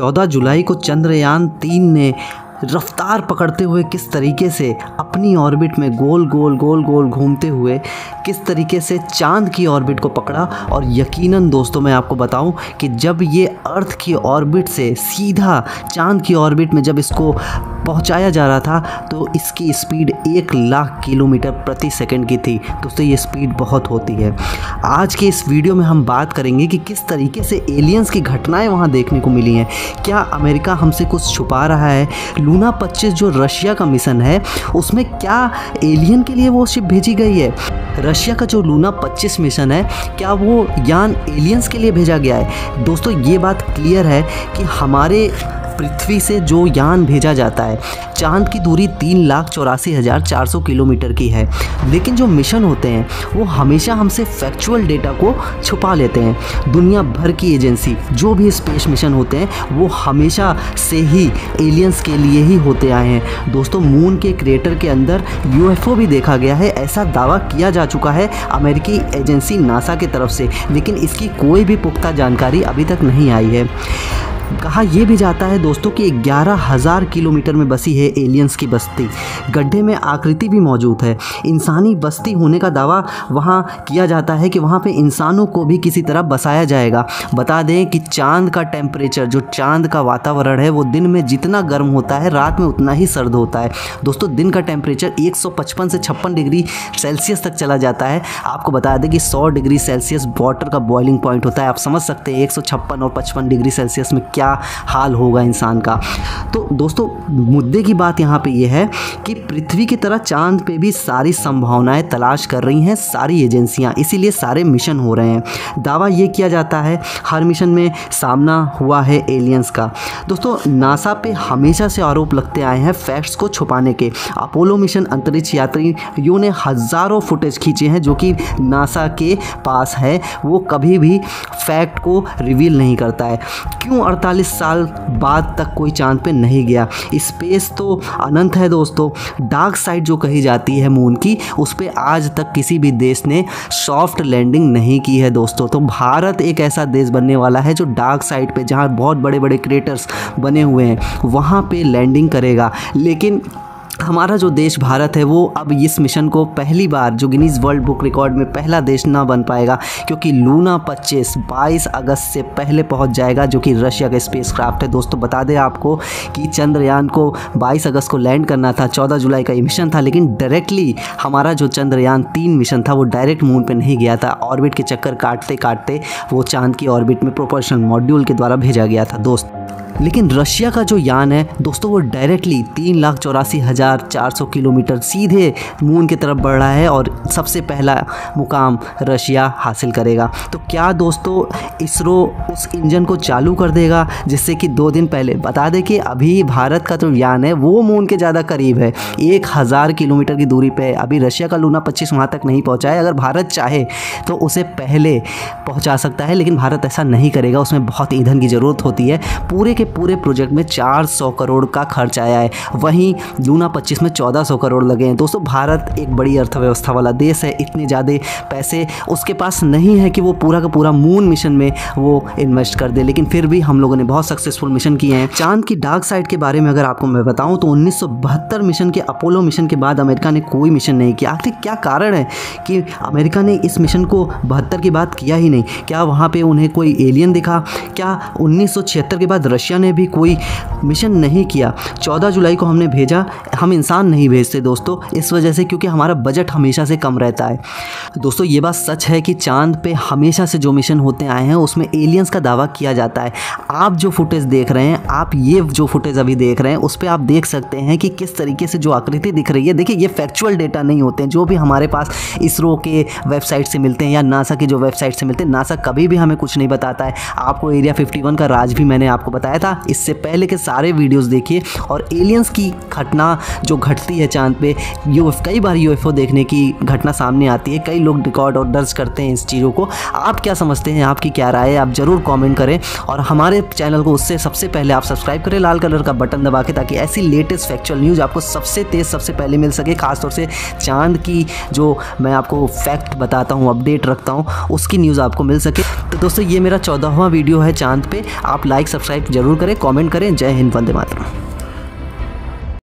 14 जुलाई को चंद्रयान 3 ने रफ्तार पकड़ते हुए किस तरीके से अपनी ऑर्बिट में गोल गोल गोल गोल घूमते हुए किस तरीके से चांद की ऑर्बिट को पकड़ा। और यकीनन दोस्तों मैं आपको बताऊं कि जब ये अर्थ की ऑर्बिट से सीधा चांद की ऑर्बिट में जब इसको पहुंचाया जा रहा था तो इसकी स्पीड 1,00,000 किलोमीटर प्रति सेकंड की थी। दोस्तों ये स्पीड बहुत होती है। आज के इस वीडियो में हम बात करेंगे कि किस तरीके से एलियंस की घटनाएं वहाँ देखने को मिली हैं, क्या अमेरिका हमसे कुछ छुपा रहा है, लूना 25 जो रशिया का मिशन है उसमें क्या एलियन के लिए वो शिप भेजी गई है, रशिया का जो लूना 25 मिशन है क्या वो यान एलियंस के लिए भेजा गया है। दोस्तों ये बात क्लियर है कि हमारे पृथ्वी से जो यान भेजा जाता है चांद की दूरी 3,84,400 किलोमीटर की है, लेकिन जो मिशन होते हैं वो हमेशा हमसे फैक्चुअल डेटा को छुपा लेते हैं। दुनिया भर की एजेंसी जो भी स्पेस मिशन होते हैं वो हमेशा से ही एलियंस के लिए ही होते आए हैं। दोस्तों मून के क्रेटर के अंदर यूएफओ भी देखा गया है, ऐसा दावा किया जा चुका है अमेरिकी एजेंसी नासा की तरफ से, लेकिन इसकी कोई भी पुख्ता जानकारी अभी तक नहीं आई है। कहा यह भी जाता है दोस्तों कि 11,000 किलोमीटर में बसी है एलियंस की बस्ती, गड्ढे में आकृति भी मौजूद है। इंसानी बस्ती होने का दावा वहाँ किया जाता है कि वहाँ पे इंसानों को भी किसी तरह बसाया जाएगा। बता दें कि चांद का टेम्परेचर जो चांद का वातावरण है वो दिन में जितना गर्म होता है रात में उतना ही सर्द होता है। दोस्तों दिन का टेम्परेचर 155 से 56 डिग्री सेल्सियस तक चला जाता है। आपको बता दें कि 100 डिग्री सेल्सियस वाटर का बॉइलिंग पॉइंट होता है। आप समझ सकते हैं 156 और 55 डिग्री सेल्सियस में क्या हाल होगा इंसान का। तो दोस्तों मुद्दे की बात यहाँ पे ये है कि पृथ्वी की तरह चांद पे भी सारी संभावनाएं तलाश कर रही हैं सारी एजेंसियां, इसीलिए सारे मिशन हो रहे हैं। दावा ये किया जाता है हर मिशन में सामना हुआ है एलियंस का। दोस्तों नासा पे हमेशा से आरोप लगते आए हैं फैक्ट्स को छुपाने के। अपोलो मिशन अंतरिक्ष यात्रियों ने हज़ारों फुटेज खींचे हैं जो कि नासा के पास है, वो कभी भी फैक्ट को रिवील नहीं करता है। क्यों 45 साल बाद तक कोई चांद पे नहीं गया? स्पेस तो अनंत है दोस्तों। डार्क साइड जो कही जाती है मून की उस पे आज तक किसी भी देश ने सॉफ्ट लैंडिंग नहीं की है दोस्तों। तो भारत एक ऐसा देश बनने वाला है जो डार्क साइड पे जहाँ बहुत बड़े बड़े क्रेटर्स बने हुए हैं वहाँ पे लैंडिंग करेगा। लेकिन हमारा जो देश भारत है वो अब इस मिशन को पहली बार जो गिनीज वर्ल्ड बुक रिकॉर्ड में पहला देश ना बन पाएगा, क्योंकि लूना 25 22 अगस्त से पहले पहुंच जाएगा जो कि रशिया का स्पेसक्राफ्ट है। दोस्तों बता दें आपको कि चंद्रयान को 22 अगस्त को लैंड करना था, 14 जुलाई का ये मिशन था, लेकिन डायरेक्टली हमारा जो चंद्रयान 3 मिशन था वो डायरेक्ट मून पर नहीं गया था। ऑर्बिट के चक्कर काटते काटते वो चांद की ऑर्बिट में प्रोपल्शन मॉड्यूल के द्वारा भेजा गया था दोस्त। लेकिन रशिया का जो यान है दोस्तों वो डायरेक्टली 3,84,400 किलोमीटर सीधे मून की तरफ बढ़ रहा है और सबसे पहला मुकाम रशिया हासिल करेगा। तो क्या दोस्तों इसरो उस इंजन को चालू कर देगा जिससे कि 2 दिन पहले, बता दें कि अभी भारत का जो यान है वो मून के ज़्यादा करीब है, 1,000 किलोमीटर की दूरी पर। अभी रशिया का लूना 25 वहाँ तक नहीं पहुँचा है। अगर भारत चाहे तो उसे पहले पहुँचा सकता है, लेकिन भारत ऐसा नहीं करेगा, उसमें बहुत ईंधन की ज़रूरत होती है। पूरे पूरे प्रोजेक्ट में 400 करोड़ का खर्च आया है, वहीं लूना 25 में 1400 करोड़ लगे हैं। दोस्तों भारत एक बड़ी अर्थव्यवस्था वाला देश है, इतने ज़्यादा पैसे उसके पास नहीं है कि वो पूरा का पूरा मून मिशन में वो इन्वेस्ट कर दे, लेकिन फिर भी हम लोगों ने बहुत सक्सेसफुल मिशन किए हैं। चांद की डार्क साइड के बारे में अगर आपको मैं बताऊँ तो 1972 मिशन के अपोलो मिशन के बाद अमेरिका ने कोई मिशन नहीं किया। आखिर क्या कारण है कि अमेरिका ने इस मिशन को 72 के बाद किया ही नहीं? क्या वहाँ पर उन्हें कोई एलियन दिखा? क्या 1976 के बाद रशिया ने भी कोई मिशन नहीं किया? 14 जुलाई को हमने भेजा, हम इंसान नहीं भेजते दोस्तों इस वजह से, क्योंकि हमारा बजट हमेशा से कम रहता है। दोस्तों ये बात सच है कि चांद पे हमेशा से जो मिशन होते आए हैं उसमें एलियंस का दावा किया जाता है। आप जो फुटेज देख रहे हैं, आप ये जो फुटेज अभी देख रहे हैं उस पर आप देख सकते हैं कि किस तरीके से जो आकृति दिख रही है, देखिए ये फैक्चुअल डेटा नहीं होते हैं जो भी हमारे पास इसरो के वेबसाइट से मिलते हैं या नासा की जो वेबसाइट से मिलते हैं। नासा कभी भी हमें कुछ नहीं बताता है। आपको एरिया 51 का राज भी मैंने आपको बताया था, इससे पहले के सारे वीडियोस देखिए। और एलियंस की घटना जो घटती है चांद पे, कई बार यूएफओ देखने की घटना सामने आती है, कई लोग रिकॉर्ड और दर्ज करते हैं इस चीज़ों को। आप क्या समझते हैं, आपकी क्या राय है, आप ज़रूर कमेंट करें और हमारे चैनल को उससे सबसे पहले आप सब्सक्राइब करें लाल कलर का बटन दबा के, ताकि ऐसी लेटेस्ट फैक्चुअल न्यूज़ आपको सबसे तेज़ सबसे पहले मिल सके। ख़ासतौर से चांद की जो मैं आपको फैक्ट बताता हूँ, अपडेट रखता हूँ, उसकी न्यूज़ आपको मिल सके। तो दोस्तों ये मेरा 14वां वीडियो है चांद पर, आप लाइक सब्सक्राइब जरूर जरूर करें, कमेंट करें। जय हिंद, वंदे मातरम।